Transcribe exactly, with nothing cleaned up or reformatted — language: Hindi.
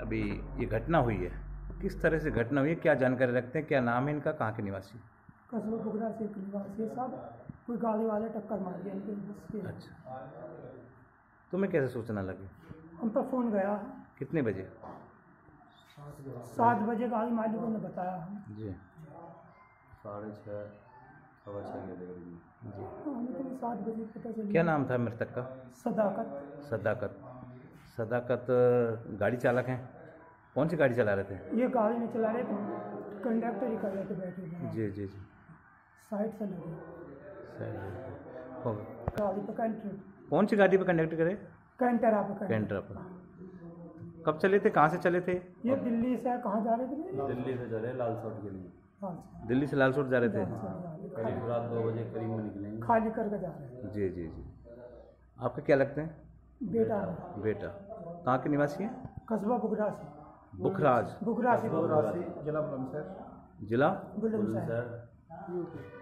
अभी ये घटना हुई है, किस तरह से घटना हुई है, क्या जानकारी रखते हैं, क्या नाम है इनका, कहाँ के निवासी? कस्बा बुख़राज़ के निवासी साहब, कोई गाड़ी वाले टक्कर मार दिया इनके बस के। अच्छा, तुम्हें कैसे सूचना लगी? हम पर फ़ोन गया। कितने बजे? सात बजे गाड़ी मालिकों ने बताया जी, साढ़े छः सवा छः के करीब जी। तो सात बजे पता चला। क्या नाम था मृतक का? सदाकत। सदाकत सदाकत गाड़ी चालक हैं? कौन सी गाड़ी चला रहे थे? ये गाड़ी नहीं चला रहे थे, कंडक्टर ही कर रहे थे, बैठे थे। जी जी जी, साइड से लगे, साइड हो गाड़ी पर कंडक्टर। कौन सी गाड़ी पर कंडक्टर करे? कैंटरा पर। कैंटरा पर। कब चले थे, कहाँ से चले थे? ये दिल्ली से। कहाँ जा रहे थे? दिल्ली से जा रहे लालसोट के लिए। दिल्ली से लालसोट जा रहे थे। करीब रात दो बजे करीब में निकले, खाली करके जा रहे थे। जी जी जी, आपके क्या लगते हैं? बेटा। बेटा कहाँ के निवासी हैं? कस्बा बुख़राज़। बुख़राज़। बुख़राज़ जिला बुलंदशहर। जिला बुलंदशहर।